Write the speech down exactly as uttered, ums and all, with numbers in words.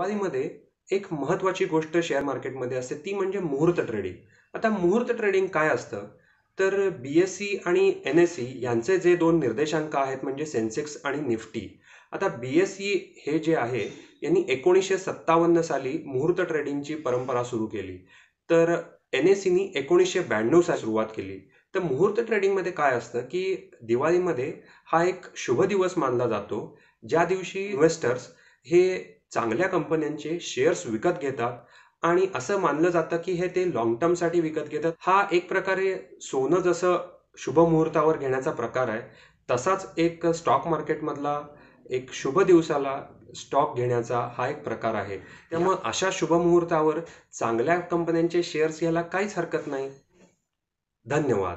अल्पावधीमध्ये एक महत्त्वाची गोष्ट शेअर मार्केटमध्ये असते ती म्हणजे मुहूर्त ट्रेडिंग। आता मुहूर्त ट्रेडिंग काय असतं तर बीएसई आणि एनएसई यांचे जे दोन निर्देशांक आहेत म्हणजे सेन्सेक्स आणि निफ्टी। आता बीएसई हे जे आहे यांनी एकोणीसशे सत्तावन्न साली मुहूर्त ट्रेडिंगची परंपरा सुरू केली, तर एनएसईनी एकोणीसशे ब्याण्णव साली सुरुवात केली। तर मुहूर्त ट्रेडिंग मध्ये काय असतं की दिवाळीमध्ये हा एक शुभ दिवस मानला जातो, ज्या दिवशी इन्व्हेस्टर्स हे चांगल्या कंपन्यांचे शेअर्स विकत घेतात आणि असं मानलं जातं की हे ते लॉंग टर्म साठी विकत घेतात। हा एक प्रकारे सोनं जसं शुभ मुहूर्तावर घेण्याचा प्रकार आहे तसाच एक स्टॉक मार्केट मधला एक शुभ दिवसाला स्टॉक घेण्याचा हा एक प्रकार आहे। त्यामुळे अशा शुभ मुहूर्तावर चांगल्या कंपन्यांचे शेअर्स घ्यायला काहीच हरकत नाही। धन्यवाद।